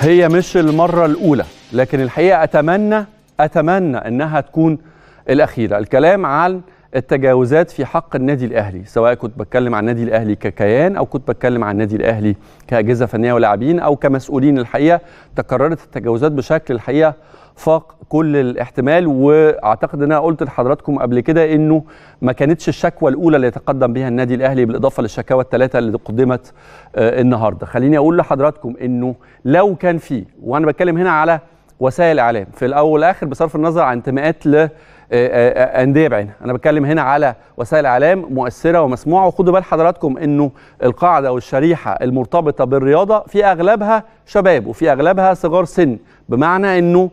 هي مش المرة الأولى، لكن الحقيقة أتمنى أنها تكون الأخيرة. الكلام عن التجاوزات في حق النادي الأهلي، سواء كنت بتكلم عن النادي الأهلي ككيان أو كنت بتكلم عن النادي الأهلي كأجهزة فنية ولاعبين أو كمسؤولين، الحقيقة تكررت التجاوزات بشكل الحقيقة فاق كل الاحتمال. واعتقد ان انا قلت لحضراتكم قبل كده انه ما كانتش الشكوى الاولى اللي يتقدم بها النادي الاهلي، بالاضافه للشكاوى الثلاثه اللي قدمت النهارده. خليني اقول لحضراتكم انه لو كان في، وانا بتكلم هنا على وسائل اعلام في الاول والاخر بصرف النظر عن انتماءات لأندية بعينها، انا بتكلم هنا على وسائل اعلام مؤثره ومسموعه. وخدوا بال حضراتكم انه القاعده والشريحه المرتبطه بالرياضه في اغلبها شباب وفي اغلبها صغار سن، بمعنى انه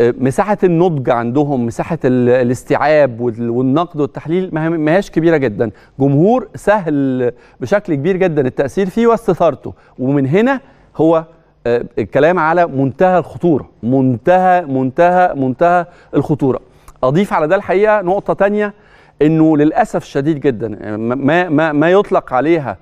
مساحة النضج عندهم، مساحة الاستيعاب والنقد والتحليل ما هياش كبيرة جدا. جمهور سهل بشكل كبير جدا التأثير فيه واستثارته، ومن هنا هو الكلام على منتهى الخطورة، منتهى منتهى منتهى الخطورة. أضيف على ده الحقيقة نقطة تانية، إنه للأسف الشديد جدا ما يطلق عليها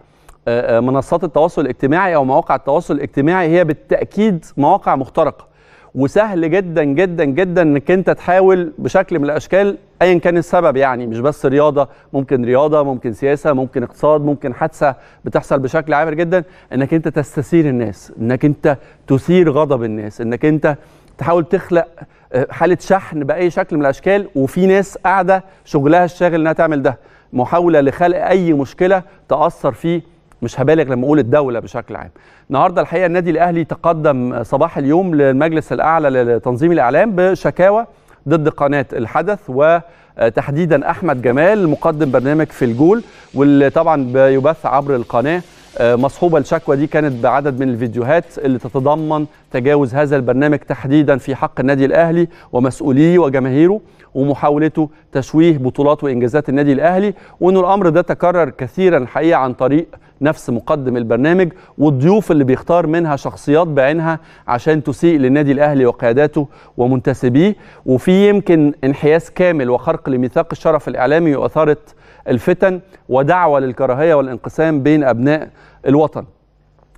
منصات التواصل الاجتماعي أو مواقع التواصل الاجتماعي هي بالتأكيد مواقع مخترقة، وسهل جدا جدا جدا انك انت تحاول بشكل من الاشكال ايا كان السبب، يعني مش بس رياضه، ممكن رياضه، ممكن سياسه، ممكن اقتصاد، ممكن حادثه بتحصل بشكل عابر جدا، انك انت تستثير الناس، انك انت تثير غضب الناس، انك انت تحاول تخلق حاله شحن باي شكل من الاشكال. وفي ناس قاعده شغلها الشاغل انها تعمل ده، محاوله لخلق اي مشكله تاثر فيه، مش هبالغ لما اقول الدوله بشكل عام. النهارده الحقيقه النادي الاهلي تقدم صباح اليوم للمجلس الاعلى لتنظيم الاعلام بشكاوى ضد قناه الحدث، وتحديدا احمد جمال مقدم برنامج في الجول، واللي طبعا بيبث عبر القناه. مصحوبه الشكوى دي كانت بعدد من الفيديوهات اللي تتضمن تجاوز هذا البرنامج تحديدا في حق النادي الاهلي ومسؤوليه وجماهيره، ومحاولته تشويه بطولات وانجازات النادي الاهلي، وانه الامر ده تكرر كثيرا الحقيقه عن طريق نفس مقدم البرنامج والضيوف اللي بيختار منها شخصيات بعينها عشان تسيء للنادي الاهلي وقياداته ومنتسبيه. وفي يمكن انحياز كامل وخرق لميثاق الشرف الاعلامي واثاره الفتن ودعوه للكراهيه والانقسام بين ابناء الوطن.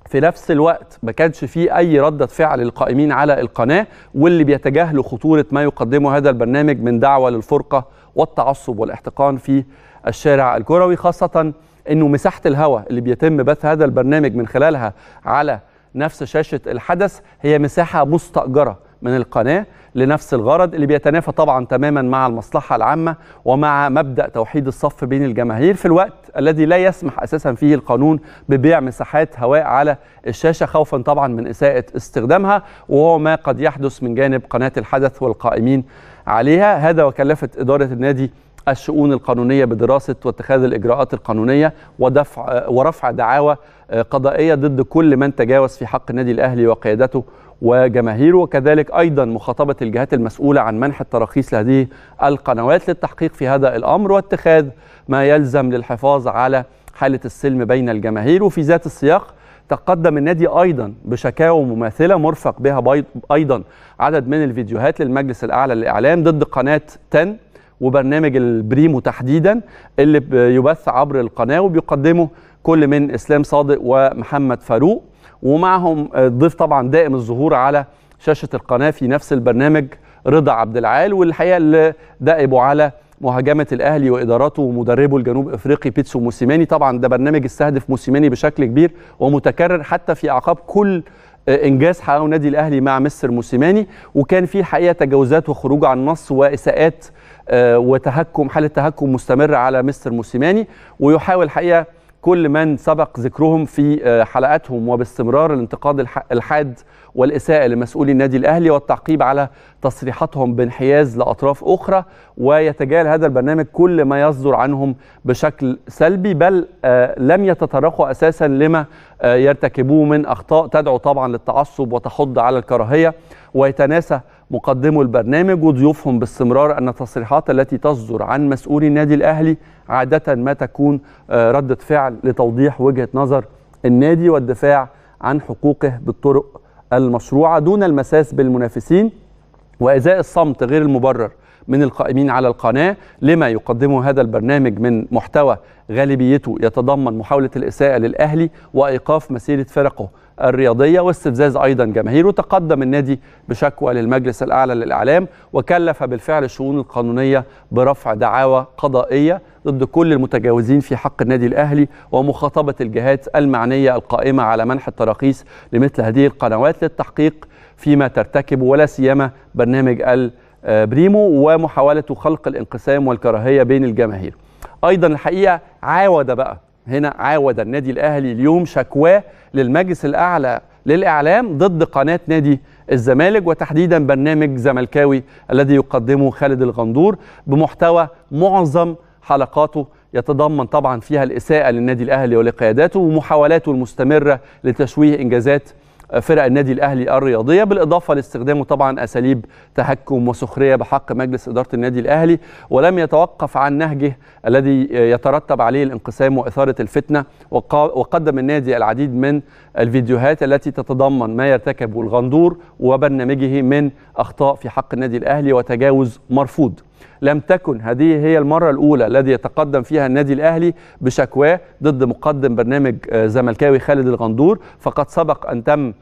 في نفس الوقت ما كانش في اي رده فعل للقائمين على القناه واللي بيتجاهلوا خطوره ما يقدمه هذا البرنامج من دعوه للفرقه والتعصب والاحتقان في الشارع الكروي، خاصه انه مساحه الهواء اللي بيتم بث هذا البرنامج من خلالها على نفس شاشه الحدث هي مساحه مستاجره من القناه لنفس الغرض، اللي بيتنافى طبعا تماما مع المصلحه العامه ومع مبدا توحيد الصف بين الجماهير، في الوقت الذي لا يسمح اساسا فيه القانون ببيع مساحات هواء على الشاشه خوفا طبعا من اساءه استخدامها، وهو ما قد يحدث من جانب قناه الحدث والقائمين عليها. هذا وكلفت اداره النادي الشؤون القانونيه بدراسه واتخاذ الاجراءات القانونيه ورفع دعاوى قضائيه ضد كل من تجاوز في حق النادي الاهلي وقيادته وجماهيره، وكذلك ايضا مخاطبه الجهات المسؤوله عن منح التراخيص لهذه القنوات للتحقيق في هذا الامر واتخاذ ما يلزم للحفاظ على حاله السلم بين الجماهير. وفي ذات السياق تقدم النادي ايضا بشكاوى مماثله مرفق بها ايضا عدد من الفيديوهات للمجلس الاعلى للاعلام ضد قناه تن وبرنامج البريمو تحديدا اللي بيبث عبر القناه وبيقدمه كل من اسلام صادق ومحمد فاروق، ومعهم ضيف طبعا دائم الظهور على شاشه القناه في نفس البرنامج رضا عبد العال، والحقيقه اللي دائبوا على مهاجمه الاهلي واداراته ومدربه الجنوب افريقي بيتسو موسيماني. طبعا ده برنامج استهدف موسيماني بشكل كبير ومتكرر حتى في اعقاب كل انجاز حققه نادي الاهلي مع مستر موسيماني، وكان في حقيقه تجاوزات وخروج عن النص واساءات وتهكم، حاله تهكم مستمره على مستر موسيماني. ويحاول حقيقه كل من سبق ذكرهم في حلقاتهم وباستمرار الانتقاد الحاد والإساءة لمسؤولي النادي الأهلي والتعقيب على تصريحاتهم بانحياز لأطراف أخرى، ويتجاهل هذا البرنامج كل ما يصدر عنهم بشكل سلبي، بل لم يتطرقوا أساسا لما يرتكبوه من أخطاء تدعو طبعا للتعصب وتحض على الكراهية. ويتناسى مقدمو البرنامج وضيوفهم باستمرار أن التصريحات التي تصدر عن مسؤولي النادي الأهلي عادة ما تكون ردة فعل لتوضيح وجهة نظر النادي والدفاع عن حقوقه بالطرق المشروعة دون المساس بالمنافسين، وإزاء الصمت غير المبرر من القائمين على القناة لما يقدمه هذا البرنامج من محتوى غالبيته يتضمن محاولة الإساءة للأهلي وإيقاف مسيرة فرقه الرياضية واستفزاز أيضا جماهيره. تقدم النادي بشكوى للمجلس الأعلى للإعلام وكلف بالفعل الشؤون القانونية برفع دعاوى قضائية ضد كل المتجاوزين في حق النادي الأهلي ومخاطبة الجهات المعنية القائمة على منح التراخيص لمثل هذه القنوات للتحقيق فيما ترتكبه ولا سيما برنامج البريمو ومحاولة خلق الانقسام والكراهية بين الجماهير. أيضا الحقيقة عاود النادي الأهلي اليوم شكواه للمجلس الأعلى للإعلام ضد قناة نادي الزمالك وتحديدا برنامج زملكاوي الذي يقدمه خالد الغندور بمحتوى معظم حلقاته يتضمن طبعا فيها الإساءة للنادي الأهلي ولقياداته ومحاولاته المستمرة لتشويه إنجازات فرق النادي الأهلي الرياضية، بالإضافة لاستخدامه طبعا أساليب تهكم وسخرية بحق مجلس إدارة النادي الأهلي، ولم يتوقف عن نهجه الذي يترتب عليه الانقسام وإثارة الفتنة. وقدم النادي العديد من الفيديوهات التي تتضمن ما يرتكبه الغندور وبرنامجه من أخطاء في حق النادي الأهلي وتجاوز مرفوض. لم تكن هذه هي المرة الأولى التي يتقدم فيها النادي الأهلي بشكواه ضد مقدم برنامج زملكاوي خالد الغندور، فقد سبق أن تم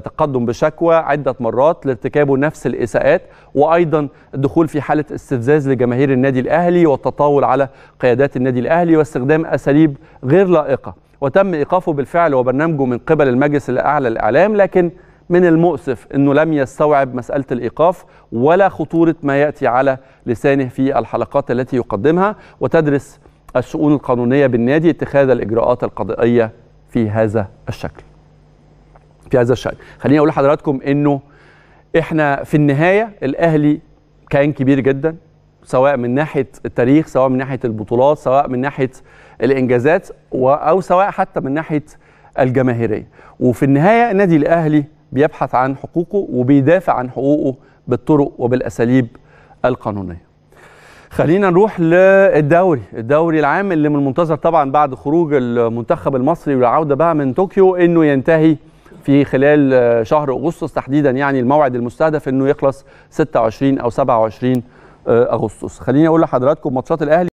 تقدم بشكوى عدة مرات لارتكابه نفس الإساءات، وأيضا الدخول في حالة استفزاز لجماهير النادي الأهلي والتطاول على قيادات النادي الأهلي واستخدام أساليب غير لائقة، وتم إيقافه بالفعل وبرنامجه من قبل المجلس الأعلى للإعلام. لكن من المؤسف أنه لم يستوعب مسألة الإيقاف ولا خطورة ما يأتي على لسانه في الحلقات التي يقدمها، وتدرس الشؤون القانونية بالنادي اتخاذ الإجراءات القضائية في هذا الشكل. خليني أقول لحضراتكم أنه إحنا في النهاية الأهلي كيان كبير جدا، سواء من ناحية التاريخ، سواء من ناحية البطولات، سواء من ناحية الإنجازات، أو سواء حتى من ناحية الجماهيرية. وفي النهاية النادي الأهلي بيبحث عن حقوقه وبيدافع عن حقوقه بالطرق وبالأساليب القانونية. خلينا نروح للدوري العام اللي من المنتظر طبعا بعد خروج المنتخب المصري والعودة بقى من طوكيو أنه ينتهي في خلال شهر أغسطس تحديدا، يعني الموعد المستهدف أنه يخلص 26 أو 27 أغسطس. خليني أقول لحضراتكم ماتشات الأهلي